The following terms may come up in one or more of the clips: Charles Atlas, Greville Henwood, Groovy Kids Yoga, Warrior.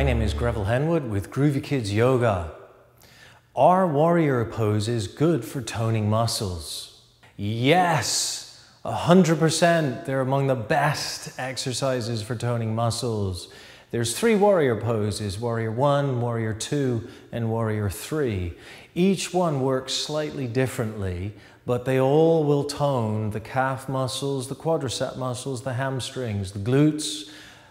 My name is Greville Henwood with Groovy Kids Yoga. Are warrior poses good for toning muscles? Yes, 100%. They're among the best exercises for toning muscles. There's three warrior poses, warrior one, warrior two, and warrior three. Each one works slightly differently, but they all will tone the calf muscles, the quadricep muscles, the hamstrings, the glutes,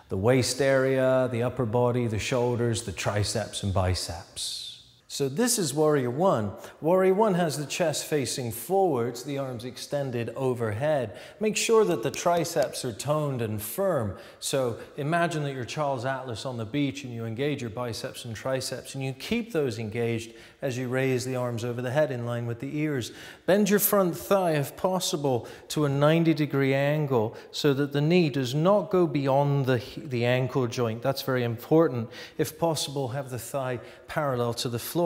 the waist area, the upper body, the shoulders, the triceps and biceps. So this is warrior one. Warrior one has the chest facing forwards, the arms extended overhead. Make sure that the triceps are toned and firm. So imagine that you're Charles Atlas on the beach and you engage your biceps and triceps and you keep those engaged as you raise the arms over the head in line with the ears. Bend your front thigh if possible to a 90-degree angle so that the knee does not go beyond the ankle joint. That's very important. If possible, have the thigh parallel to the floor.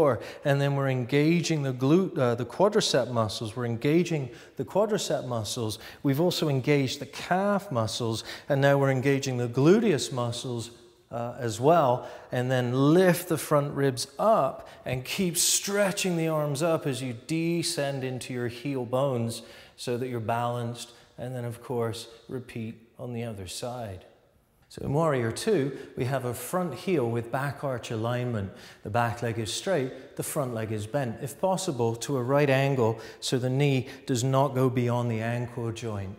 And then we're engaging the quadricep muscles. We're engaging the quadricep muscles. We've also engaged the calf muscles, and now we're engaging the gluteus muscles as well. And then lift the front ribs up and keep stretching the arms up as you descend into your heel bones so that you're balanced. And then, of course, repeat on the other side. So in warrior two, we have a front heel with back arch alignment. The back leg is straight, the front leg is bent, if possible, to a right angle so the knee does not go beyond the ankle joint.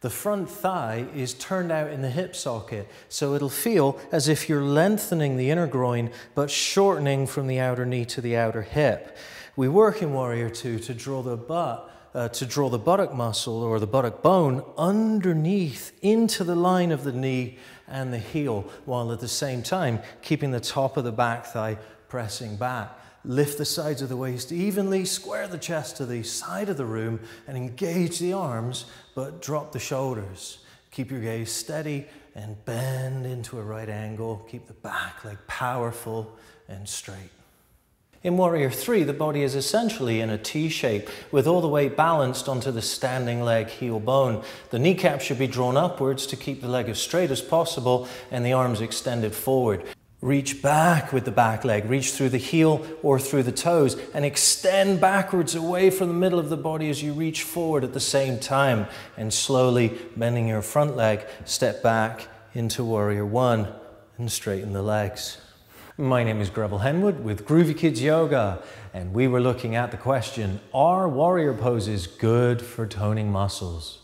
The front thigh is turned out in the hip socket, so it'll feel as if you're lengthening the inner groin, but shortening from the outer knee to the outer hip. We work in warrior two to draw the butt. To draw the buttock muscle or the buttock bone underneath into the line of the knee and the heel, while at the same time keeping the top of the back thigh pressing back. Lift the sides of the waist evenly, square the chest to the side of the room and engage the arms, but drop the shoulders. Keep your gaze steady and bend into a right angle. Keep the back leg powerful and straight. In warrior three, the body is essentially in a T shape with all the weight balanced onto the standing leg heel bone. The kneecap should be drawn upwards to keep the leg as straight as possible and the arms extended forward. Reach back with the back leg, reach through the heel or through the toes and extend backwards away from the middle of the body as you reach forward at the same time and slowly bending your front leg, step back into warrior one and straighten the legs. My name is Greville Henwood with Groovy Kids Yoga, and we were looking at the question, are warrior poses good for toning muscles?